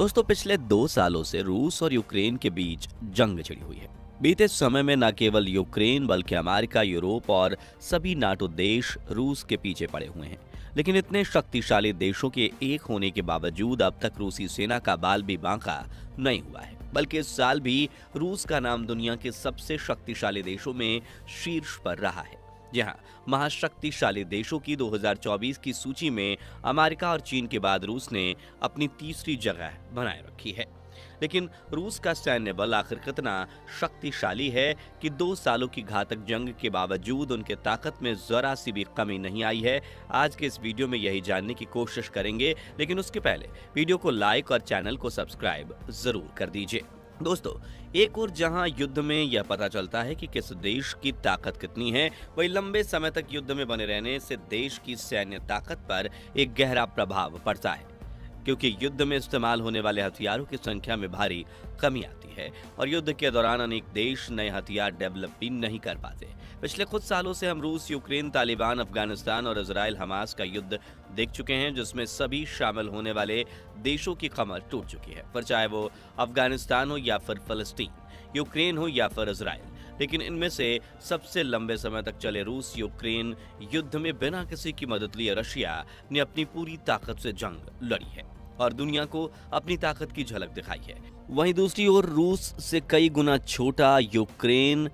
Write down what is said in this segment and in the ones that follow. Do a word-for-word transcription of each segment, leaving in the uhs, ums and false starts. दोस्तों, पिछले दो सालों से रूस और यूक्रेन के बीच जंग छिड़ी हुई है। बीते समय में न केवल यूक्रेन बल्कि अमेरिका, यूरोप और सभी नाटो देश रूस के पीछे पड़े हुए हैं। लेकिन इतने शक्तिशाली देशों के एक होने के बावजूद अब तक रूसी सेना का बाल भी बांका नहीं हुआ है, बल्कि इस साल भी रूस का नाम दुनिया के सबसे शक्तिशाली देशों में शीर्ष पर रहा है। जहां महाशक्तिशाली देशों की दो हज़ार चौबीस की सूची में अमेरिका और चीन के बाद रूस ने अपनी तीसरी जगह बनाए रखी है। लेकिन रूस का सैन्य बल आखिर कितना शक्तिशाली है कि दो सालों की घातक जंग के बावजूद उनके ताकत में जरा सी भी कमी नहीं आई है। आज के इस वीडियो में यही जानने की कोशिश करेंगे, लेकिन उसके पहले वीडियो को लाइक और चैनल को सब्सक्राइब जरूर कर दीजिए। दोस्तों, एक और जहां युद्ध में यह पता चलता है कि किस देश की ताकत कितनी है, वही लंबे समय तक युद्ध में बने रहने से देश की सैन्य ताकत पर एक गहरा प्रभाव पड़ता है, क्योंकि युद्ध में इस्तेमाल होने वाले हथियारों की संख्या में भारी कमी आती है और युद्ध के दौरान अनेक देश नए हथियार डेवलप भी नहीं कर पाते। पिछले कुछ सालों से हम रूस, यूक्रेन, तालिबान, अफगानिस्तान और इजराइल, हमास का युद्ध देख चुके हैं, जिसमें सभी शामिल होने वाले देशों की कमर टूट चुकी है, पर चाहे वो अफगानिस्तान हो या फिर फलस्तीन, यूक्रेन हो या फिर इजराइल। लेकिन इनमें से सबसे लंबे समय तक चले रूस यूक्रेन युद्ध में बिना किसी की मदद लिए रशिया ने अपनी पूरी ताकत से जंग लड़ी है और दुनिया को अपनी ताकत की झलक दिखाई है। वहीं दूसरी ओर रूस से कई गुना छोटा यूक्रेन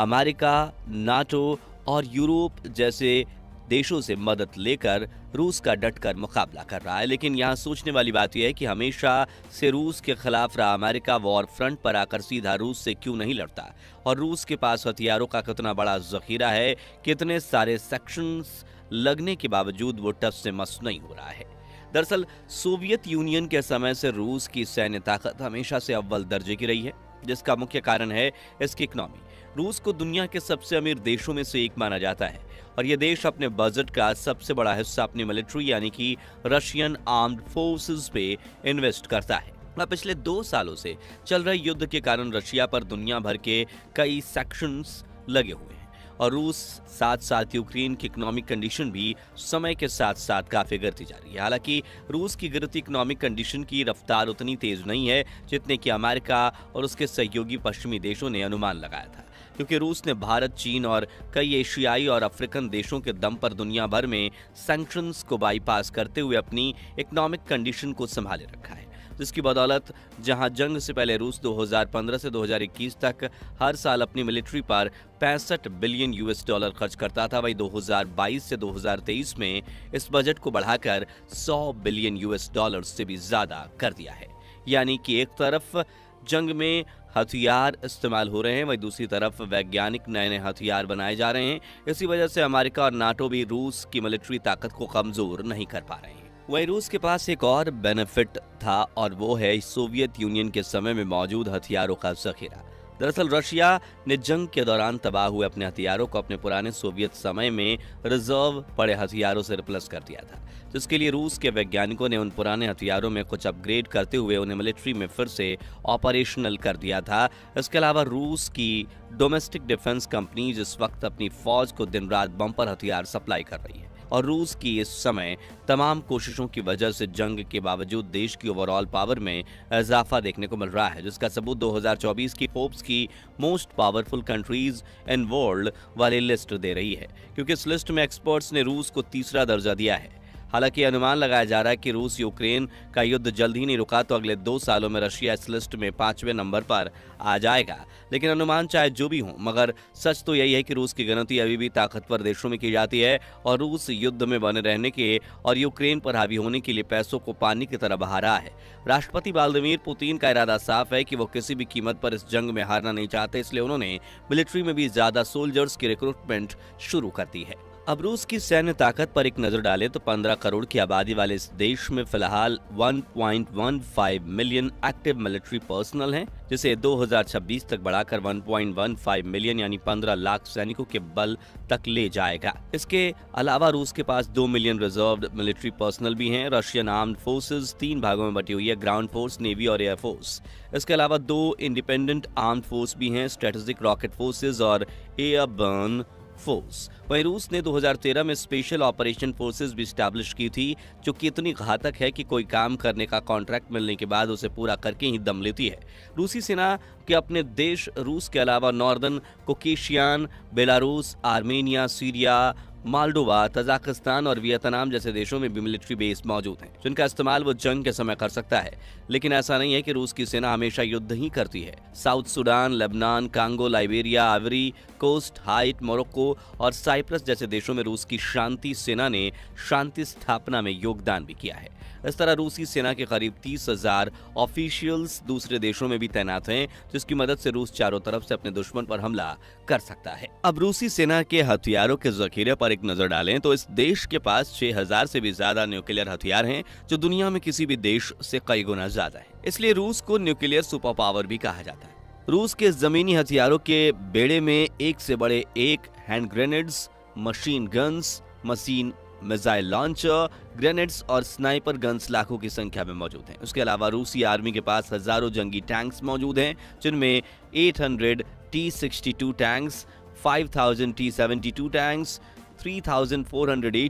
अमेरिका, नाटो और यूरोप जैसे देशों से मदद लेकर रूस का डटकर मुकाबला कर रहा है। लेकिन यहाँ सोचने वाली बात यह है कि हमेशा से रूस के खिलाफ रहा अमेरिका वॉर फ्रंट पर आकर सीधा रूस से क्यों नहीं लड़ता, और रूस के पास हथियारों का कितना बड़ा जखीरा है, कितने सारे सेक्शंस लगने के बावजूद वो टफ से मस नहीं हो रहा है। दरअसल सोवियत यूनियन के समय से रूस की सैन्य ताकत हमेशा से अव्वल दर्जे की रही है, जिसका मुख्य कारण है इसकी इकोनॉमी। रूस को दुनिया के सबसे अमीर देशों में से एक माना जाता है और ये देश अपने बजट का सबसे बड़ा हिस्सा अपनी मिलिट्री यानी कि रशियन आर्म्ड फोर्सेस पे इन्वेस्ट करता है। और पिछले दो सालों से चल रहे युद्ध के कारण रशिया पर दुनिया भर के कई सेक्शंस लगे हुए हैं और रूस साथ साथ यूक्रेन की इकोनॉमिक कंडीशन भी समय के साथ साथ काफ़ी गिरती जा रही है। हालांकि रूस की गिरती इकोनॉमिक कंडीशन की रफ्तार उतनी तेज़ नहीं है जितने कि अमेरिका और उसके सहयोगी पश्चिमी देशों ने अनुमान लगाया था, क्योंकि रूस ने भारत, चीन और कई एशियाई और अफ्रीकन देशों के दम पर दुनिया भर में सैंक्शंस को बाईपास करते हुए अपनी इकोनॉमिक कंडीशन को संभाले रखा है, जिसकी बदौलत जहां जंग से पहले रूस दो हज़ार पंद्रह से दो हज़ार इक्कीस तक हर साल अपनी मिलिट्री पर पैंसठ बिलियन यूएस डॉलर खर्च करता था। वहीं दो हज़ार बाईस से दो हज़ार तेईस में इस बजट को बढ़ाकर सौ बिलियन यूएस डॉलर से भी ज़्यादा कर दिया है। यानी कि एक तरफ जंग में हथियार इस्तेमाल हो रहे हैं, वहीं दूसरी तरफ वैज्ञानिक नए नए हथियार बनाए जा रहे हैं। इसी वजह से अमेरिका और नाटो भी रूस की मिलिट्री ताकत को कमज़ोर नहीं कर पा रहे हैं। वहीं रूस के पास एक और बेनिफिट था और वो है सोवियत यूनियन के समय में मौजूद हथियारों का जखीरा। दरअसल रशिया ने जंग के दौरान तबाह हुए अपने हथियारों को अपने पुराने सोवियत समय में रिजर्व पड़े हथियारों से रिप्लेस कर दिया था, जिसके लिए रूस के वैज्ञानिकों ने उन पुराने हथियारों में कुछ अपग्रेड करते हुए उन्हें मिलिट्री में फिर से ऑपरेशनल कर दिया था। इसके अलावा रूस की डोमेस्टिक डिफेंस कंपनी जिस वक्त अपनी फौज को दिन रात बम्पर हथियार सप्लाई कर रही है, और रूस की इस समय तमाम कोशिशों की वजह से जंग के बावजूद देश की ओवरऑल पावर में इजाफा देखने को मिल रहा है, जिसका सबूत दो हज़ार चौबीस की फोर्ब्स की most powerful countries in world वाली लिस्ट दे रही है, क्योंकि इस लिस्ट में एक्सपर्ट्स ने रूस को तीसरा दर्जा दिया है। हालांकि अनुमान लगाया जा रहा है कि रूस यूक्रेन का युद्ध जल्द ही नहीं रुका तो अगले दो सालों में रशिया इस लिस्ट में पांचवें नंबर पर आ जाएगा। लेकिन अनुमान चाहे जो भी हो, मगर सच तो यही है कि रूस की गिनती अभी भी ताकतवर देशों में की जाती है और रूस युद्ध में बने रहने के और यूक्रेन पर हावी होने के लिए पैसों को पानी की तरह बहा रहा है। राष्ट्रपति व्लादिमीर पुतिन का इरादा साफ है कि वो किसी भी कीमत पर इस जंग में हारना नहीं चाहते, इसलिए उन्होंने मिलिट्री में भी ज्यादा सोल्जर्स की रिक्रूटमेंट शुरू कर दी है। अब रूस की सैन्य ताकत पर एक नज़र डालें तो पंद्रह करोड़ की आबादी वाले इस देश में फिलहाल एक पॉइंट एक पाँच मिलियन एक्टिव मिलिट्री पर्सनल हैं, जिसे दो हज़ार छब्बीस तक बढ़ाकर एक पॉइंट एक पाँच मिलियन यानी पंद्रह लाख सैनिकों के बल तक ले जाएगा। इसके अलावा रूस के पास दो मिलियन रिजर्व्ड मिलिट्री पर्सनल भी हैं। रशियन आर्म्ड फोर्सेज तीन भागों में बटी हुई है, ग्राउंड फोर्स, नेवी और एयरफोर्स। इसके अलावा दो इंडिपेंडेंट आर्म्ड फोर्स भी हैं, स्ट्रेटेजिक रॉकेट फोर्सेज और एयरबर्न फोर्स। वहीं रूस ने दो हज़ार तेरह में स्पेशल ऑपरेशन फोर्सेस भी स्टैब्लिश की थी, जो कि इतनी घातक है कि कोई काम करने का कॉन्ट्रैक्ट मिलने के बाद उसे पूरा करके ही दम लेती है। रूसी सेना के अपने देश रूस के अलावा northern Caucasian, Belarus, Armenia, Syria, Moldova, Tajikistan और वियतनाम जैसे देशों में भी मिलिट्री बेस मौजूद हैं, जिनका इस्तेमाल वो जंग के समय कर सकता है। लेकिन ऐसा नहीं है कि रूस की सेना हमेशा युद्ध ही करती है। South Sudan, Lebanon, Congo, Liberia, Ivory Coast, Haiti, Morocco और साइप्रस जैसे देशों में रूस की शांति सेना ने शांति स्थापना में योगदान भी किया है। इस तरह रूसी सेना के करीब तीस हजार ऑफिशियल्स दूसरे देशों में भी तैनात हैं, जिसकी मदद से रूस चारों तरफ से अपने दुश्मन पर हमला कर सकता है। अब रूसी सेना के हथियारों के जखीरे पर एक नजर डालें तो इस देश के पास छह हज़ार से भी ज्यादा न्यूक्लियर हथियार हैं, जो दुनिया में किसी भी देश से कई गुना ज्यादा है। इसलिए रूस को न्यूक्लियर सुपर पावर भी कहा जाता है। रूस के जमीनी हथियारों के बेड़े में एक से बड़े एक hand grenades, machine guns, machine missile launcher, grenades और स्नाइपर गन्स लाखों की संख्या में मौजूद हैं। उसके अलावा रूसी आर्मी के पास हजारों जंगी टैंक्स मौजूद हैं, जिनमें आठ सौ टी बासठ टैंक्स, पाँच हज़ार टी बहत्तर टैंक्स, तीन हज़ार चार सौ अस्सी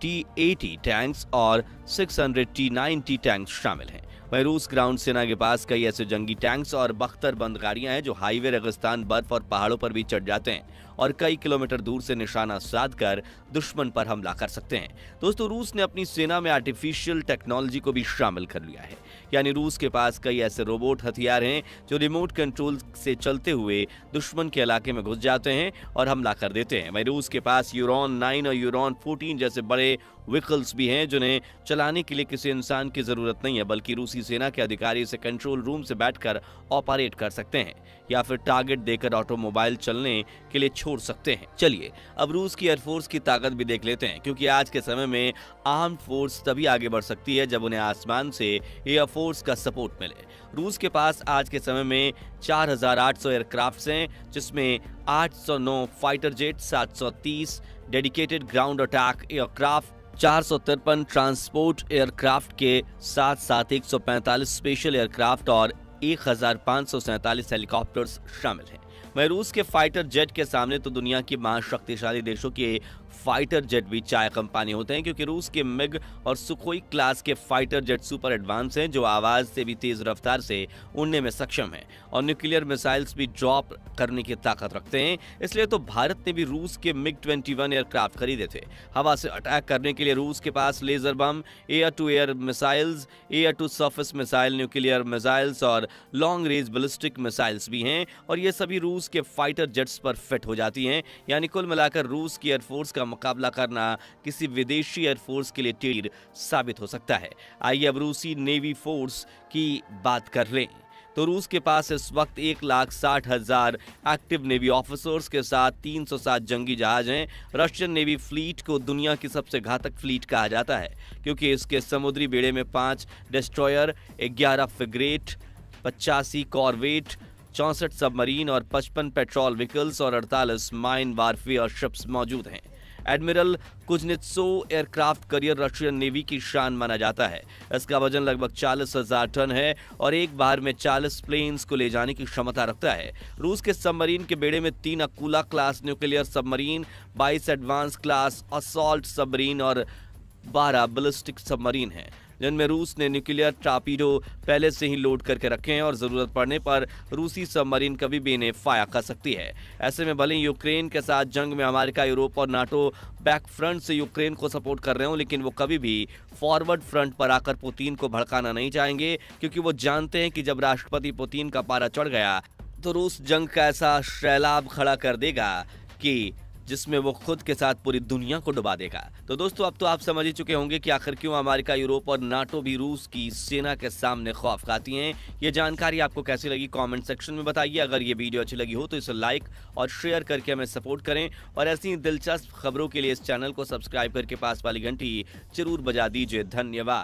टी अस्सी टैंक्स और छह सौ टी नब्बे टैंक्स शामिल हैं। वहीं रूस ग्राउंड सेना के पास कई ऐसे जंगी टैंक्स और बख्तर बंद गाड़ियां हैं, जो हाईवे, रेगिस्तान, बर्फ और पहाड़ों पर भी चढ़ जाते हैं और कई किलोमीटर दूर से निशाना साधकर दुश्मन पर हमला कर सकते हैं। दोस्तों, रूस ने अपनी सेना में आर्टिफिशियल टेक्नोलॉजी को भी शामिल कर लिया है, यानी रूस के पास कई ऐसे रोबोट हथियार हैं जो रिमोट कंट्रोल से चलते हुए दुश्मन के इलाके में घुस जाते हैं और हमला कर देते हैं। वहीं रूस के पास यूरोन नाइन और यूरोन फोर्टीन जैसे बड़े व्हीकल्स भी हैं, जिन्हें चलाने के लिए किसी इंसान की जरूरत नहीं है, बल्कि रूसी सेना के अधिकारी इसे कंट्रोल रूम से बैठकर ऑपरेट कर सकते हैं या फिर टारगेट देकर ऑटोमोबाइल चलने के लिए छोड़ सकते हैं। चलिए अब रूस की एयरफोर्स की ताकत भी देख लेते हैं, क्योंकि आज के समय में आर्म्ड फोर्स तभी आगे बढ़ सकती है जब उन्हें आसमान से एयरफोर्स का सपोर्ट मिले। रूस के पास आज के समय में चार हजार आठ सौ एयरक्राफ्ट हैं, जिसमें आठ सौ नौ फाइटर जेट, सात सौ तीस डेडिकेटेड ग्राउंड अटैक एयरक्राफ्ट, चार सौ तिरपन ट्रांसपोर्ट एयरक्राफ्ट के साथ साथ एक सौ पैंतालीस स्पेशल एयरक्राफ्ट और एक हजार पाँच सौ सैंतालीस हेलीकॉप्टर्स शामिल हैं। वहीं रूस के फाइटर जेट के सामने तो दुनिया के महाशक्तिशाली देशों के फाइटर जेट भी चाय कम पानी होते हैं, क्योंकि रूस के मिग और सुखोई क्लास के फाइटर जेट सुपर एडवांस हैं, जो आवाज़ से भी तेज़ रफ्तार से उड़ने में सक्षम हैं और न्यूक्लियर मिसाइल्स भी ड्रॉप करने की ताकत रखते हैं। इसलिए तो भारत ने भी रूस के मिग इक्कीस एयरक्राफ्ट खरीदे थे। हवा से अटैक करने के लिए रूस के पास laser bomb, air to air missiles, air to surface missile, nuclear missiles और लॉन्ग रेंज बलिस्टिक मिसाइल्स भी हैं और ये सभी रूस के फाइटर जेट्स पर फिट हो जाती हैं। यानी कुल मिलाकर रूस की एयरफोर्स का मुकाबला करना किसी विदेशी एयरफोर्स के लिए टेढ़ साबित हो सकता है। आइए अब रूसी नेवी फोर्स की बात कर लें तो रूस के पास इस वक्त एक लाख साठ हजार एक्टिव नेवी ऑफिसर्स के साथ तीन सौ सात जंगी जहाज हैं। रशियन नेवी फ्लीट को दुनिया की सबसे घातक फ्लीट कहा जाता है, क्योंकि इसके समुद्री बेड़े में पाँच डिस्ट्रॉयर, ग्यारह फ्रिगेट, पचासी कॉरवेट, चौंसठ सबमरीन और पचपन पेट्रोल व्हीकल्स और अड़तालीस माइन वारफेयर शिप्स मौजूद हैं। Admiral Kuznetsov aircraft carrier Russian navy की शान माना जाता है। इसका वजन लगभग चालीस हजार टन है और एक बार में चालीस प्लेन्स को ले जाने की क्षमता रखता है। रूस के सबमरीन के बेड़े में तीन अकूला क्लास न्यूक्लियर सबमरीन, बाईस एडवांस क्लास असॉल्ट सबमरीन और बारह बलिस्टिक सबमरीन हैं, जिनमें रूस ने न्यूक्लियर टॉर्पीडो पहले से ही लोड करके रखे हैं और ज़रूरत पड़ने पर रूसी सबमरीन कभी भी इन्हें फायर कर सकती है। ऐसे में भले यूक्रेन के साथ जंग में अमेरिका, यूरोप और नाटो बैक फ्रंट से यूक्रेन को सपोर्ट कर रहे हों, लेकिन वो कभी भी फॉरवर्ड फ्रंट पर आकर पुतिन को भड़काना नहीं चाहेंगे, क्योंकि वो जानते हैं कि जब राष्ट्रपति पुतिन का पारा चढ़ गया तो रूस जंग का ऐसा सैलाब खड़ा कर देगा कि जिसमें वो खुद के साथ पूरी दुनिया को डुबा देगा। तो दोस्तों, अब तो आप समझ ही चुके होंगे कि आखिर क्यों अमेरिका, यूरोप और नाटो भी रूस की सेना के सामने खौफ खाती हैं। ये जानकारी आपको कैसी लगी कमेंट सेक्शन में बताइए। अगर ये वीडियो अच्छी लगी हो तो इसे लाइक और शेयर करके हमें सपोर्ट करें और ऐसी ही दिलचस्प खबरों के लिए इस चैनल को सब्सक्राइब करके पास वाली घंटी जरूर बजा दीजिए। धन्यवाद।